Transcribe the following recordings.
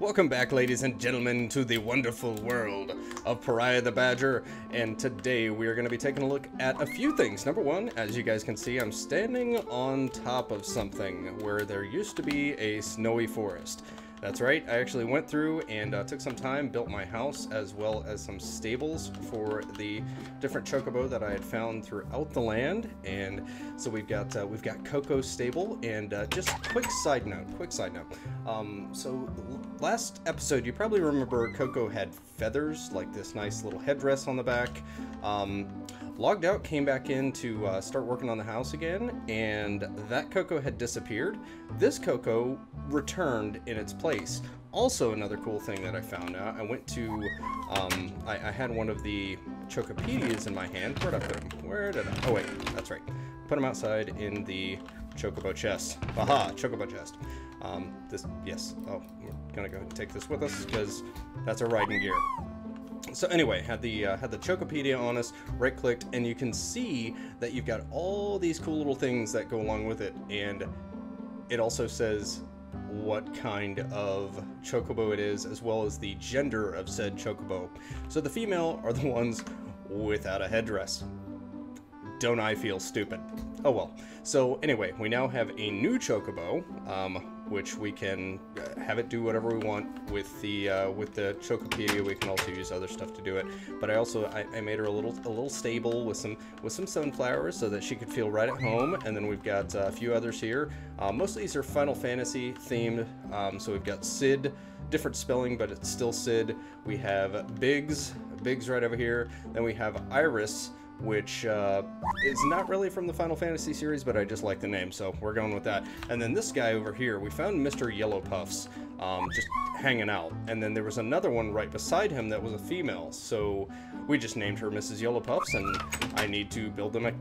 Welcome back, ladies and gentlemen, to the wonderful world of Pariah the Badger, and today we are going to be taking a look at a few things. Number one, as you guys can see, I'm standing on top of something where there used to be a snowy forest. That's right, I actually went through and took some time, built my house as well as some stables for the different chocobo that I had found throughout the land. And so we've got Coco's stable. And just quick side note. So last episode, you probably remember Coco had feathers, like this nice little headdress on the back. Logged out, came back in to start working on the house again, and that Coco had disappeared. This Coco returned in its place. Also, another cool thing that I found out, I went to, I had one of the Chocopedias in my hand. Where'd I put them? Oh wait, that's right. Put them outside in the Chocobo chest. Aha, Chocobo chest. We're gonna go ahead and take this with us because that's our riding gear. So anyway, had the Chocopedia on us, right-clicked, and you can see that you've got all these cool little things that go along with it, and it also says what kind of chocobo it is, as well as the gender of said chocobo. So the female are the ones without a headdress. Don't I feel stupid? Oh well. So anyway, we now have a new chocobo, which we can have it do whatever we want with the Chocopedia. We can also use other stuff to do it. But I also I made her a little stable with some sunflowers so that she could feel right at home. And then we've got a few others here. Most of these are Final Fantasy themed. So we've got Sid, different spelling, but it's still Sid. We have Biggs right over here. Then we have Iris, which is not really from the Final Fantasy series, but I just like the name, so we're going with that. And then this guy over here, we found Mr. Yellow Puffs, just hanging out. And then there was another one right beside him that was a female, so we just named her Mrs. Yellow Puffs, and I need to build them a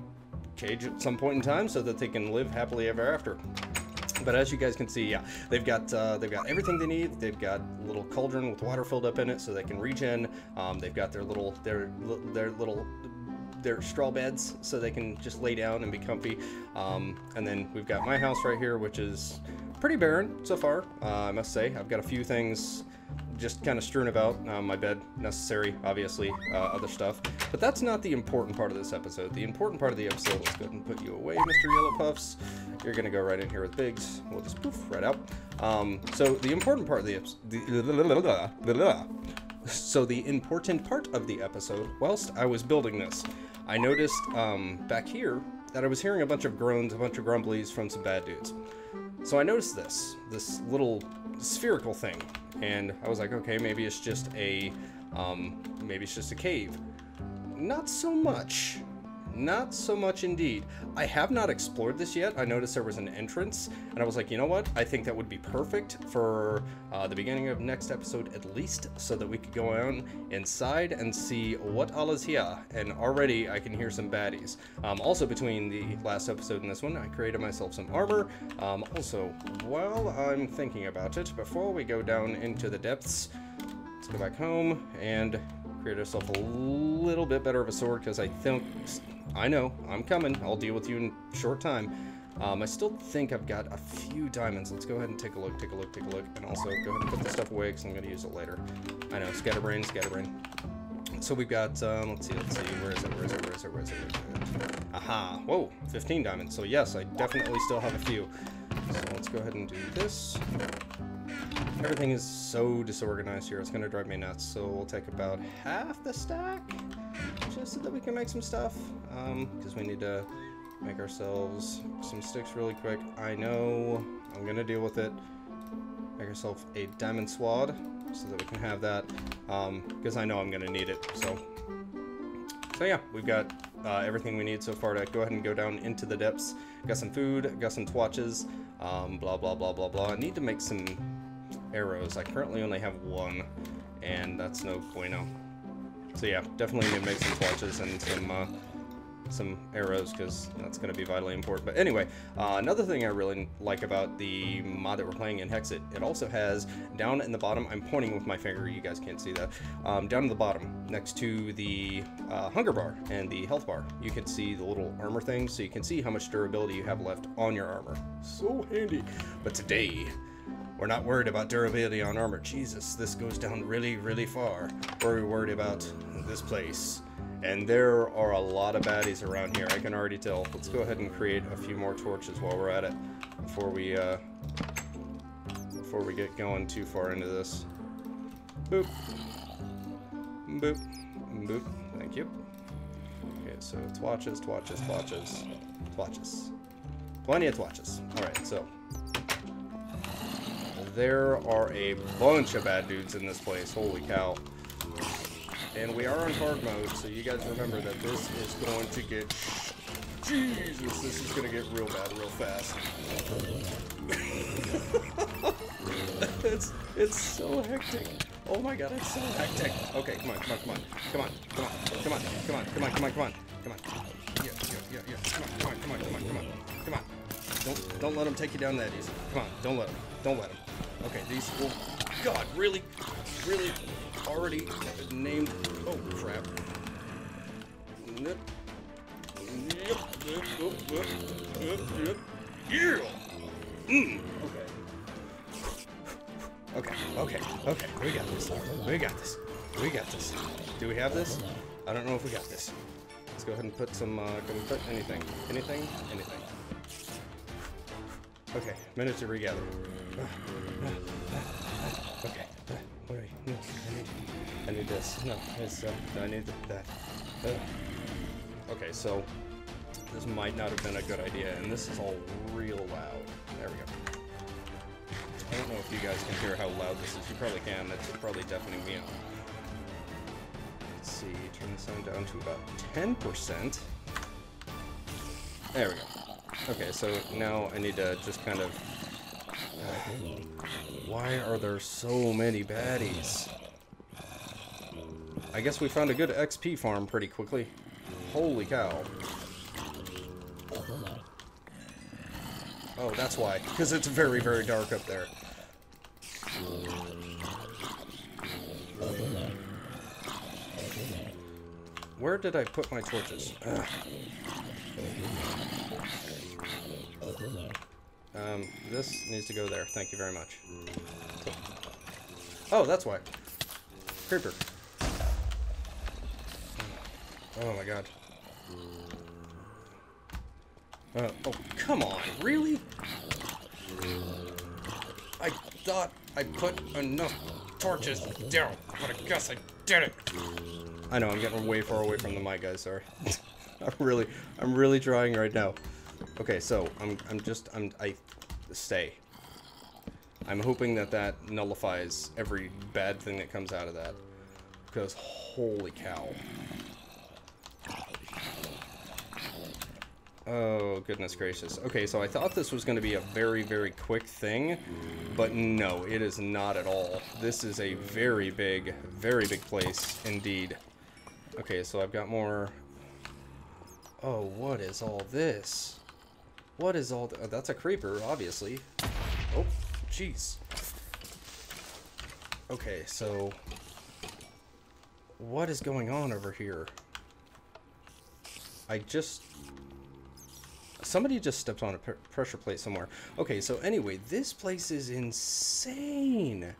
cage at some point in time so that they can live happily ever after. But as you guys can see, yeah, they've got everything they need. They've got a little cauldron with water filled up in it so they can regen. They've got their straw beds so they can just lay down and be comfy, and then we've got my house right here, which is pretty barren so far. I must say, I've got a few things just kind of strewn about. My bed, necessary, obviously, other stuff, but that's not the important part of this episode. The important part of the episode, let's go ahead and put you away, Mr. Yellow Puffs. You're gonna go right in here with Biggs. We'll just poof right out. So the important part of the important part of the episode, whilst I was building this, I noticed back here that I was hearing a bunch of groans, a bunch of grumblies from some bad dudes. So I noticed this little spherical thing, and I was like, okay, maybe it's just a cave. Not so much. Not so much indeed. I have not explored this yet. I noticed there was an entrance, and I was like, you know what? I think that would be perfect for the beginning of next episode at least, so that we could go on inside and see what all is here. And already I can hear some baddies. Also, between the last episode and this one, I created myself some armor. Also, while I'm thinking about it, before we go down into the depths, let's go back home and create ourselves a little bit better of a sword, because I think... I know, I'm coming. I'll deal with you in a short time. I still think I've got a few diamonds. Let's go ahead and take a look. And also, go ahead and put this stuff away, because I'm going to use it later. I know, scatterbrain. So we've got, let's see, where is it? Aha, whoa, 15 diamonds. So yes, I definitely still have a few. So let's go ahead and do this. Everything is so disorganized here, it's going to drive me nuts. So we'll take about half the stack, just so that we can make some stuff, because we need to make ourselves some sticks really quick. I know, I'm gonna deal with it. Make ourselves a diamond sword so that we can have that, because I know I'm gonna need it. So yeah, we've got everything we need so far to go ahead and go down into the depths. Got some food, got some twatches, blah blah blah blah blah. I need to make some arrows. I currently only have one, and that's no bueno. So yeah, definitely need to make some swatches and some arrows, because that's going to be vitally important. But anyway, another thing I really like about the mod that we're playing in Hexxit, it also has down in the bottom, I'm pointing with my finger, you guys can't see that, down in the bottom next to the hunger bar and the health bar, you can see the little armor thing, so you can see how much durability you have left on your armor. So handy. But today, We're not worried about durability on armor. Jesus, this goes down really, really far. We're worried about this place. And there are a lot of baddies around here. I can already tell. Let's go ahead and create a few more torches while we're at it before we get going too far into this. Boop. Boop. Boop. Thank you. Okay, so twatches, twatches, twatches, twatches. Plenty of twatches. Alright, so there are a bunch of bad dudes in this place. Holy cow. And we are on hard mode, so you guys remember that this is going to get... Jesus, this is going to get real bad real fast. It's so hectic. Oh my god, it's so hectic. Okay, come on, come on, come on. Come on, come on, come on, come on, come on, come on, come on, come on. Yeah, yeah, yeah, yeah. Come on, come on, come on, come on, come on. Don't let them take you down that easy. Come on, don't let them. Don't let them. Okay, these... Oh, god, really? Really? Already named... Oh, crap. Nip. Yep, yep, yep, yep, yep, yep. Yeah! Mm. Okay. Okay, okay, okay. We got this. We got this. We got this. Do we have this? I don't know if we got this. Let's go ahead and put some... can we put anything? Anything? Anything. Okay, minute to regather. Okay. What do I need? I need this. No, it's, I need that. Okay, so this might not have been a good idea, and this is all real loud. There we go. I don't know if you guys can hear how loud this is. You probably can. That's probably deafening me out. Let's see. Turn the sound down to about 10%. There we go. Okay, so now I need to just kind of... why are there so many baddies? I guess we found a good XP farm pretty quickly. Holy cow. Oh, that's why. Because it's very, very dark up there. Where did I put my torches? Ugh. This needs to go there. Thank you very much. Oh, that's why. Creeper. Oh my god. Oh, come on. Really? I thought I put enough torches down, but I guess I didn't. I know, I'm getting way far away from the mic, guys. Sorry. I'm really trying right now. Okay, so I'm hoping that that nullifies every bad thing that comes out of that, because holy cow. Oh, goodness gracious. Okay, so I thought this was going to be a very, very quick thing, but no, it is not at all. This is a very big, very big place indeed. Okay, so I've got more... Oh, what is all this? What is all th— that's a creeper, obviously. Oh, jeez. Okay, so... what is going on over here? I just... somebody just stepped on a pressure plate somewhere. Okay, so anyway, this place is insane.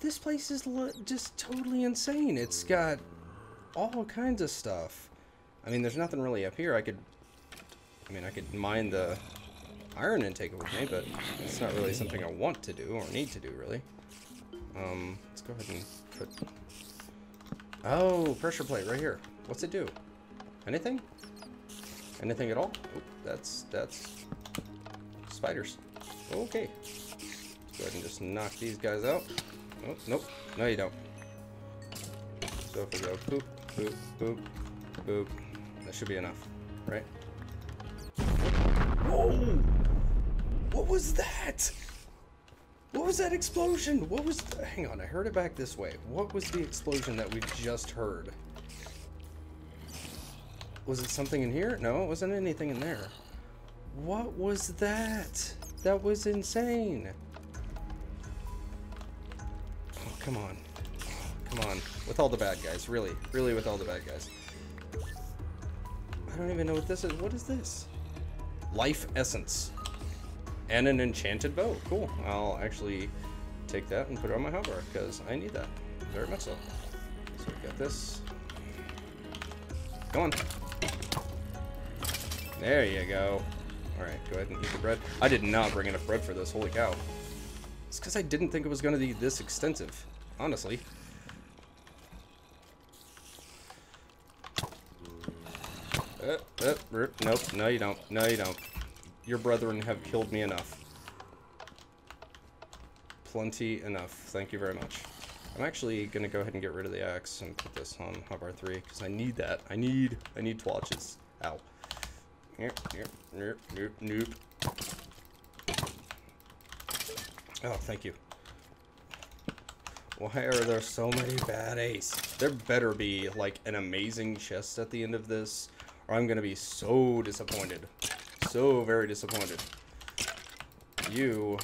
This place is just totally insane. It's got all kinds of stuff. I mean, there's nothing really up here. I could mine the iron and take it with me, but it's not really something I want to do or need to do, really. Let's go ahead and put... oh, pressure plate right here. What's it do? Anything? Anything at all? Oh, that's... spiders. Okay. Let's go ahead and just knock these guys out. Oh, nope. No, you don't. So if we go boop, boop, boop, boop, that should be enough, right? Whoa! What was that? What was that explosion? What was... hang on, I heard it back this way. What was the explosion that we just heard? Was it something in here? No, it wasn't anything in there. What was that? That was insane. Oh, come on. Oh, come on. With all the bad guys, really. Really with all the bad guys. I don't even know what this is. What is this? Life essence. And an enchanted bow. Cool. I'll actually take that and put it on my hotbar because I need that very much so. So we got this. Go on. There you go. All right, go ahead and eat the bread. I did not bring enough bread for this. Holy cow. It's because I didn't think it was going to be this extensive, honestly. Nope. No, you don't. No, you don't. Your brethren have killed me enough. Plenty enough. Thank you very much. I'm actually going to go ahead and get rid of the axe and put this on hotbar 3 because I need that. I need twatches. Ow. Nope. Oh, thank you. Why are there so many bad ace? There better be, like, an amazing chest at the end of this, or I'm going to be so disappointed. So very disappointed. You,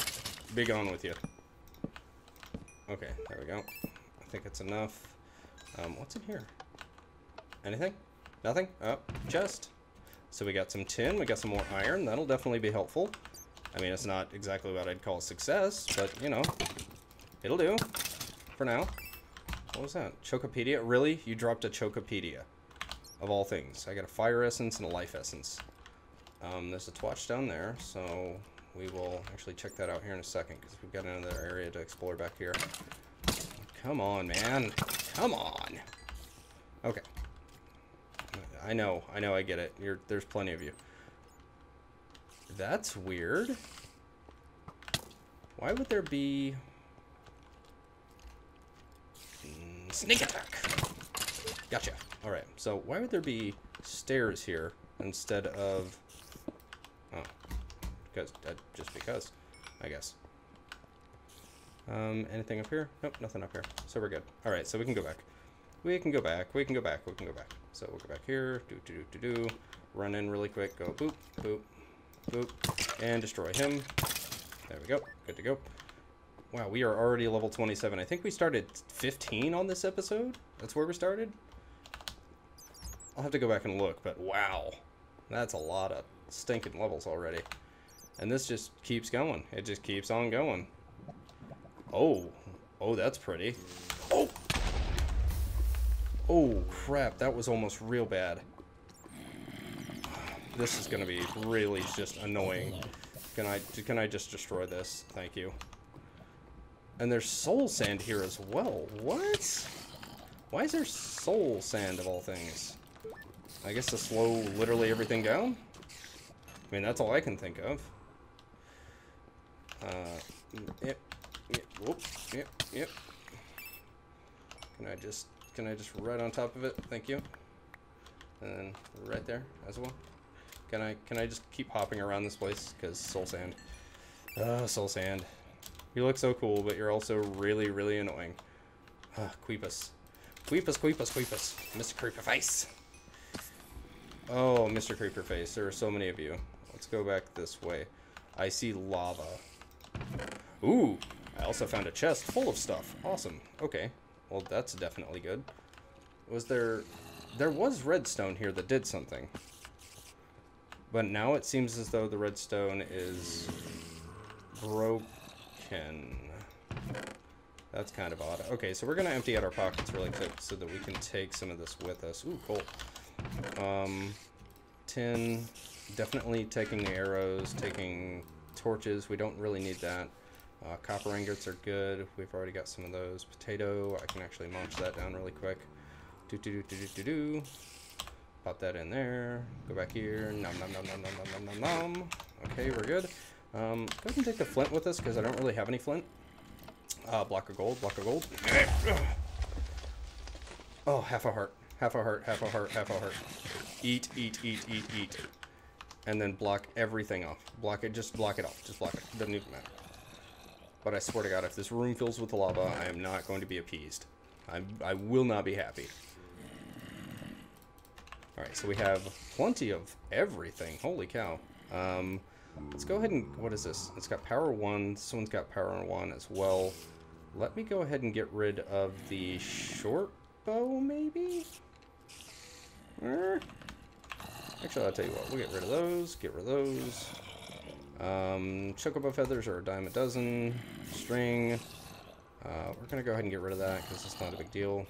be gone with you. Okay, there we go. I think it's enough. What's in here? Anything? Nothing? Oh, chest. So we got some tin, we got some more iron. That'll definitely be helpful. I mean, it's not exactly what I'd call success, but, you know, it'll do for now. What was that? Chocopedia? Really? You dropped a Chocopedia, of all things. I got a fire essence and a life essence. There's a twatch down there, so we will actually check that out here in a second, because we've got another area to explore back here. Come on, man. Come on. Okay. I know, I get it. There's plenty of you. That's weird. Why would there be snake attack? Gotcha. All right. So why would there be stairs here instead of? Oh, because just because, I guess. Anything up here? Nope, nothing up here. So we're good. All right. So we can go back. We can go back. So we'll go back here. Do. Run in really quick. Go boop boop. Boop. And destroy him. There we go. Good to go. Wow, we are already level 27. I think we started 15 on this episode. That's where we started. I'll have to go back and look, but wow. That's a lot of stinking levels already. And this just keeps going. It just keeps on going. Oh. Oh, that's pretty. Oh! Oh, crap. That was almost real bad. This is gonna be really just annoying. Can I just destroy this? Thank you. And there's soul sand here as well. What? Why is there soul sand of all things? I guess to slow literally everything down? I mean, that's all I can think of. Yep. Can I just right on top of it? Thank you. And then right there as well. Can I just keep hopping around this place? Because soul sand. Soul sand. You look so cool, but you're also really, really annoying. Queepus. Queepus. Mr. Creeperface. Oh, Mr. Creeperface. There are so many of you. Let's go back this way. I see lava. Ooh! I also found a chest full of stuff. Awesome. Okay. Well, that's definitely good. Was there... There was redstone here that did something. But now it seems as though the redstone is broken. That's kind of odd. Okay, so we're going to empty out our pockets really quick so that we can take some of this with us. Ooh, cool. Tin. Definitely taking the arrows, taking torches. We don't really need that. Copper ingots are good. We've already got some of those. Potato. I can actually munch that down really quick. Do-do-do-do-do-do-do. Pop that in there. Go back here. Nom nom nom nom nom nom nom nom. Okay, we're good. Go ahead and take the flint with us because I don't really have any flint. Block of gold. Oh, half a heart. Eat. And then block everything off. Just block it off. Just block it. Doesn't even matter. But I swear to God, if this room fills with lava, I am not going to be appeased. I will not be happy. Alright, so we have plenty of everything. Holy cow. Let's go ahead and... What is this? It's got power 1. This one's got power 1 as well. Let me go ahead and get rid of the short bow, maybe? Actually, I'll tell you what. We'll get rid of those. Chocobo feathers are $10 a dozen. String. We're going to go ahead and get rid of that because it's not a big deal.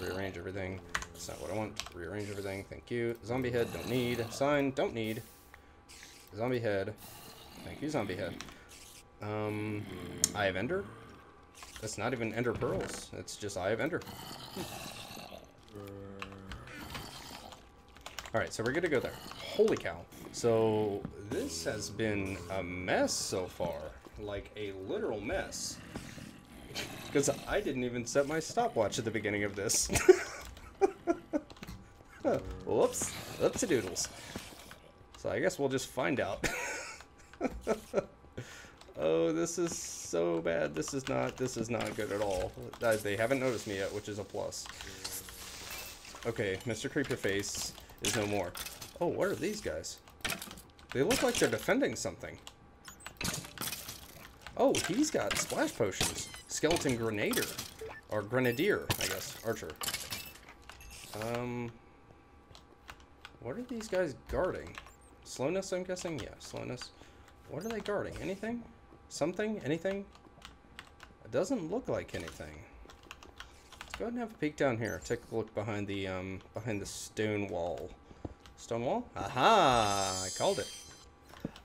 Rearrange everything. That's not what I want. Rearrange everything. Thank you. Zombie head, don't need. Sign, don't need. Zombie head. Thank you, zombie head. Eye of Ender? That's not even Ender Pearls. It's just Eye of Ender. Alright, so we're going to go there. Holy cow. So this has been a mess so far. Like a literal mess. Because I didn't even set my stopwatch at the beginning of this. Whoops. Whoopsie-doodles. So I guess we'll just find out. Oh, this is so bad. This is not good at all. They haven't noticed me yet, which is a plus. Okay, Mr. Creeperface is no more. Oh, what are these guys? They look like they're defending something. Oh, he's got splash potions. Skeleton Grenader. Or Grenadier, I guess. Archer. What are these guys guarding? Slowness, I'm guessing? Yeah, slowness. What are they guarding? Anything? Something? Anything? It doesn't look like anything. Let's go ahead and have a peek down here. Take a look behind the stone wall. Stone wall? Aha! I called it.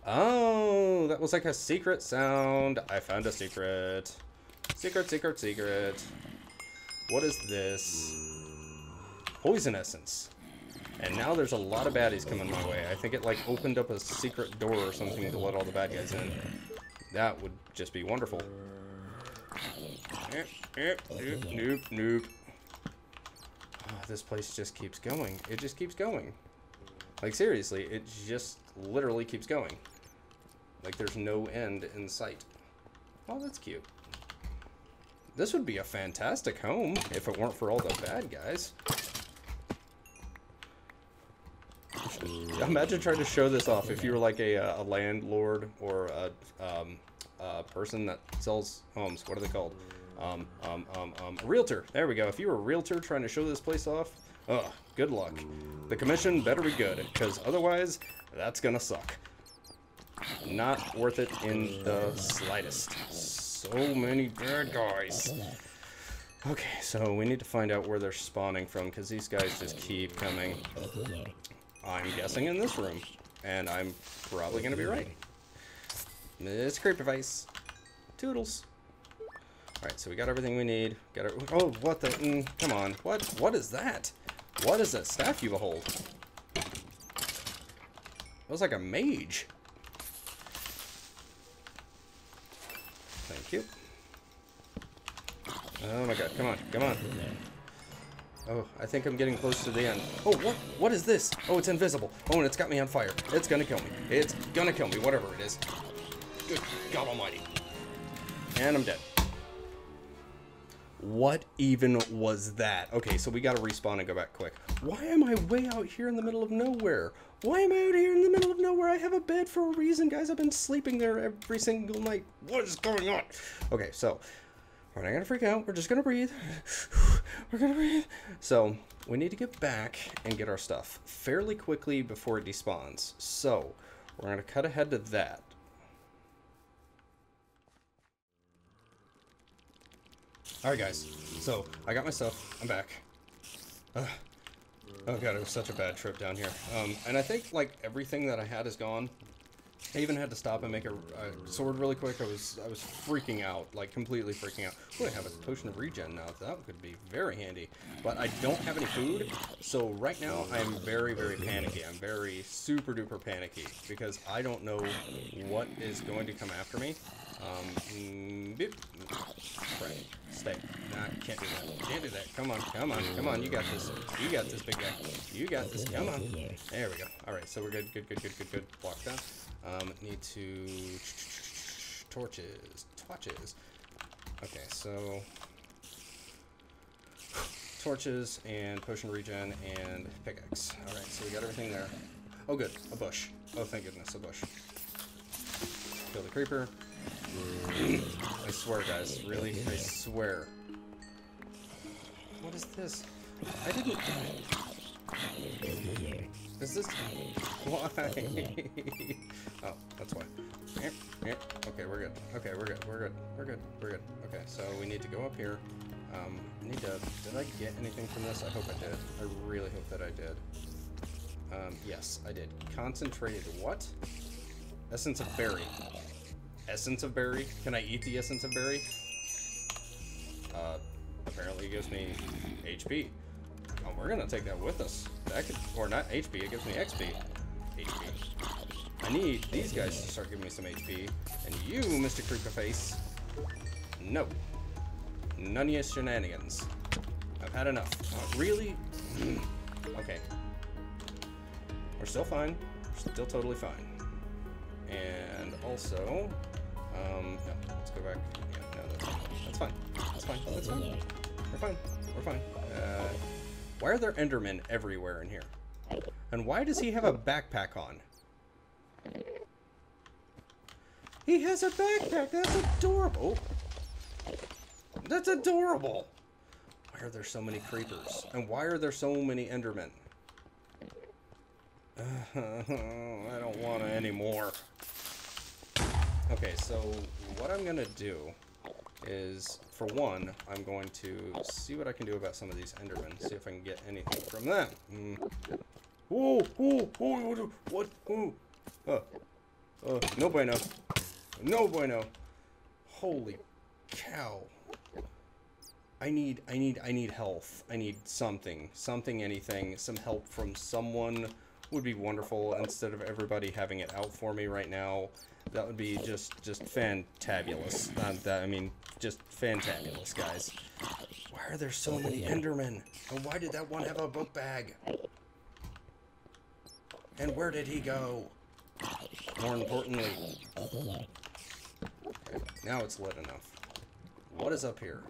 Oh, that was like a secret sound. I found a secret. Secret, secret, secret. What is this? Poison essence. And now there's a lot of baddies coming my way. I think it like opened up a secret door or something to let all the bad guys in. That would just be wonderful. Nope. Oh, this place just keeps going. It just keeps going. Like seriously, it just literally keeps going. Like there's no end in sight. Oh, that's cute. This would be a fantastic home if it weren't for all the bad guys. Imagine trying to show this off if you were like a landlord or a person that sells homes. What are they called? A realtor. There we go. If you were a realtor trying to show this place off, ugh, good luck. The commission better be good, because otherwise, that's gonna suck. Not worth it in the slightest. So many bad guys. Okay, so we need to find out where they're spawning from, because these guys just keep coming. I'm guessing in this room, and I'm probably going to be right. It's Creeperface. Toodles. Alright, so we got everything we need. Got it. Oh, what the? Come on. What? What is that? What is that staff you behold? That was like a mage. Thank you. Oh my god. Come on. Come on. Oh, I think I'm getting close to the end. Oh, what? What is this? Oh, it's invisible. Oh, and it's got me on fire. It's gonna kill me. It's gonna kill me, whatever it is. Good God almighty. And I'm dead. What even was that? Okay, so we gotta respawn and go back quick. Why am I way out here in the middle of nowhere? Why am I out here in the middle of nowhere? I have a bed for a reason, guys. I've been sleeping there every single night. What is going on? Okay, so... we're not gonna freak out. We're just gonna breathe. We're gonna breathe. So we need to get back and get our stuff fairly quickly before it despawns. So we're gonna cut ahead to that. All right, guys. So I got my stuff. I'm back. Oh god, it was such a bad trip down here. And I think like everything that I had is gone. I even had to stop and make a sword really quick. I was freaking out, like completely freaking out. Oh, I have a potion of regen now. That could be very handy. But I don't have any food, so right now I'm very, very panicky. I'm very super duper panicky because I don't know what is going to come after me. Boop. Right. Stay. Nah, can't do that. Can't do that. Come on. Come on. Come on. You got this. You got this, big guy. You got this. Come on. There we go. All right. So we're good. Good. Good. Good. Good. Good. Block that. Need to torches. Okay, so torches and potion regen and pickaxe. All right, so we got everything there. Oh, good, a bush. Oh, thank goodness, a bush. Kill the creeper. I swear, guys, really, I swear. What is this? I didn't. Does this happen? Why? Oh, that's why. Okay, we're good. Okay, we're good. We're good. We're good. We're good. Okay, so we need to go up here. I need to... Did I get anything from this? I hope I did. I really hope that I did. Yes, I did. Concentrated what? Essence of berry. Essence of berry? Can I eat the essence of berry? Apparently it gives me HP. Oh, we're gonna take that with us. That could, or not HP, it gives me XP. HP. I need these guys to start giving me some HP. And you, Mr. Creeperface, no. None of your shenanigans. I've had enough. Really? Okay. We're still fine. We're still totally fine. And also, no, let's go back. Yeah, no, that's fine. That's fine. That's fine. We're fine. We're fine. Why are there Endermen everywhere in here? And why does he have a backpack on? He has a backpack! That's adorable! That's adorable! Why are there so many creepers? And why are there so many Endermen? I don't want to anymore. Okay, so what I'm gonna do is, for one, I'm going to see what I can do about some of these Endermen, see if I can get anything from them. Ooh, what? Ooh. No bueno. No bueno. Holy cow. I need health. I need something. Something, anything. Some help from someone would be wonderful instead of everybody having it out for me right now. That would be just fantabulous. I mean, just fantabulous, guys. Why are there so many Endermen? And why did that one have a book bag? And where did he go? More importantly. Okay, now it's lit enough. What is up here?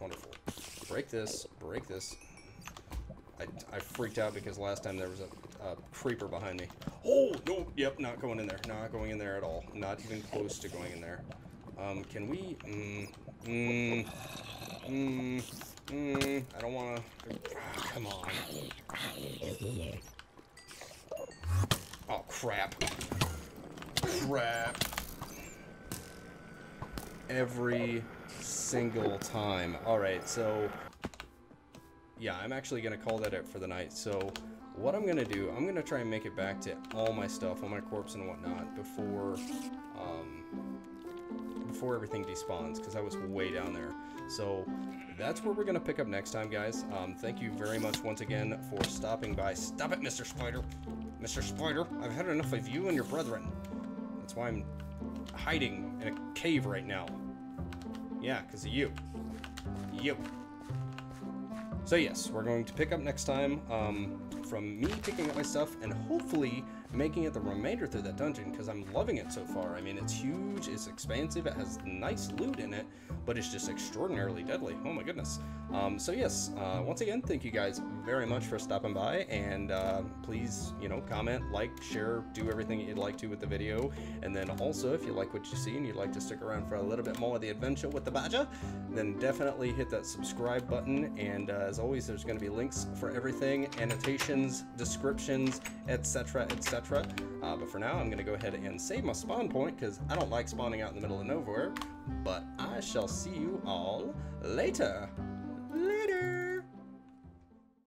Wonderful. Break this. Break this. I freaked out because last time there was a creeper behind me. Oh, no, yep, not going in there. Not going in there at all. Not even close to going in there. Can we... I don't want to... Oh, come on. Oh, crap. Crap. Every single time. All right, so... Yeah, I'm actually going to call that it for the night. So what I'm going to do, I'm going to try and make it back to all my stuff, all my corpse and whatnot, before everything despawns, because I was way down there. So that's where we're going to pick up next time, guys. Thank you very much once again for stopping by. Stop it, Mr. Spider. Mr. Spider, I've had enough of you and your brethren. That's why I'm hiding in a cave right now. Yeah, because of you. You. So yes, we're going to pick up next time from me picking up my stuff and hopefully making it the remainder through that dungeon, because I'm loving it so far. I mean, it's huge, it's expansive, it has nice loot in it, but it's just extraordinarily deadly. Oh my goodness. So yes, once again, thank you guys very much for stopping by, and please, you know, comment, like, share, do everything you'd like to with the video. And then also, if you like what you see and you'd like to stick around for a little bit more of the adventure with the Badger, then definitely hit that subscribe button. And as always, there's going to be links for everything, annotations, descriptions, etc., etc. But for now, I'm going to go ahead and save my spawn point, because I don't like spawning out in the middle of nowhere. But I shall see you all later.